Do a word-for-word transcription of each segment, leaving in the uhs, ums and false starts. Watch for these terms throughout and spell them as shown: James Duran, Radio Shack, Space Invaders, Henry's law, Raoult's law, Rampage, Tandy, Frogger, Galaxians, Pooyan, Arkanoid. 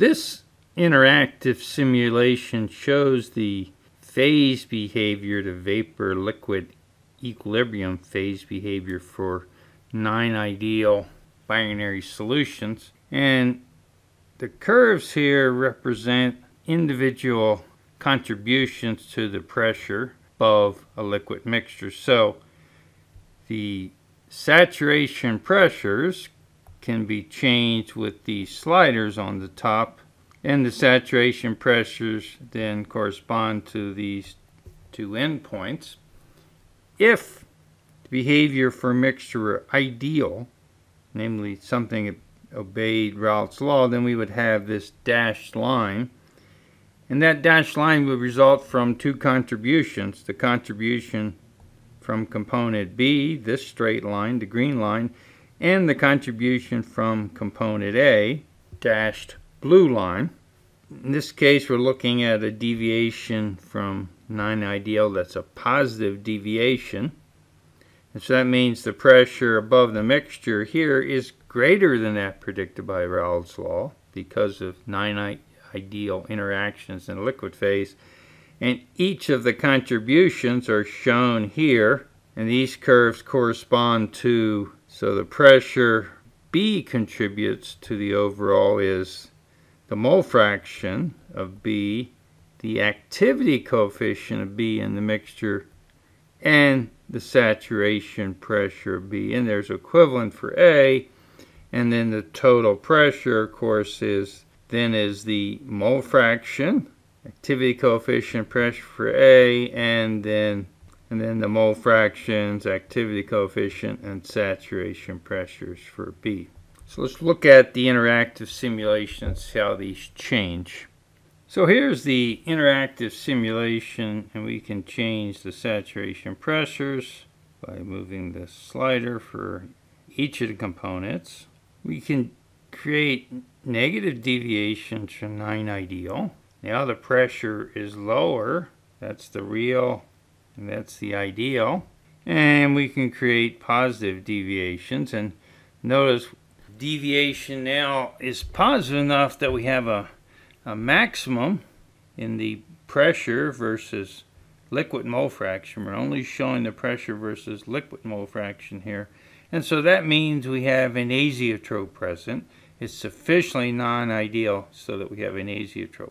This interactive simulation shows the phase behavior to vapor liquid equilibrium phase behavior for nine ideal binary solutions, and the curves here represent individual contributions to the pressure above a liquid mixture. So the saturation pressures can be changed with the sliders on the top, and the saturation pressures then correspond to these two endpoints. If the behavior for mixture were ideal, namely something that obeyed Raoult's law, then we would have this dashed line, and that dashed line would result from two contributions: the contribution from component B, this straight line, the green line, and the contribution from component A, dashed blue line. In this case, we're looking at a deviation from nine ideal that's a positive deviation. And so that means the pressure above the mixture here is greater than that predicted by Raoult's law because of nine ideal interactions in the liquid phase. And each of the contributions are shown here, and these curves correspond to, so the pressure B contributes to the overall is the mole fraction of B, the activity coefficient of B in the mixture, and the saturation pressure of B. And there's equivalent for A, and then the total pressure, of course, is then is the mole fraction, activity coefficient, pressure for A, and then and then the mole fractions, activity coefficient, and saturation pressures for B. So let's look at the interactive simulation and see how these change. So here's the interactive simulation, and we can change the saturation pressures by moving the slider for each of the components. We can create negative deviations from nine ideal. Now the pressure is lower, that's the real and that's the ideal, and we can create positive deviations, and notice deviation now is positive enough that we have a, a maximum in the pressure versus liquid mole fraction. We're only showing the pressure versus liquid mole fraction here, and so that means we have an azeotrope present. It's sufficiently non-ideal so that we have an azeotrope.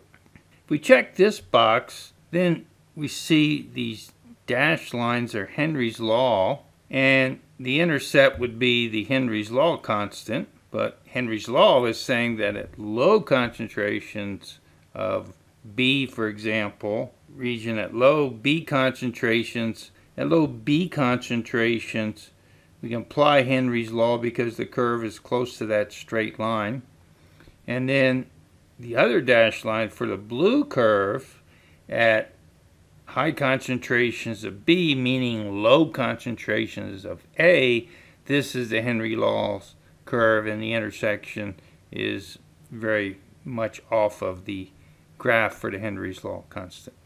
If we check this box, then we see these dashed lines are Henry's law, and the intercept would be the Henry's law constant, but Henry's law is saying that at low concentrations of B, for example, region at low B concentrations, at low B concentrations, we can apply Henry's law because the curve is close to that straight line. And then the other dashed line for the blue curve at high concentrations of B, meaning low concentrations of A, this is the Henry law's curve, and the intersection is very much off of the graph for the Henry's law constant.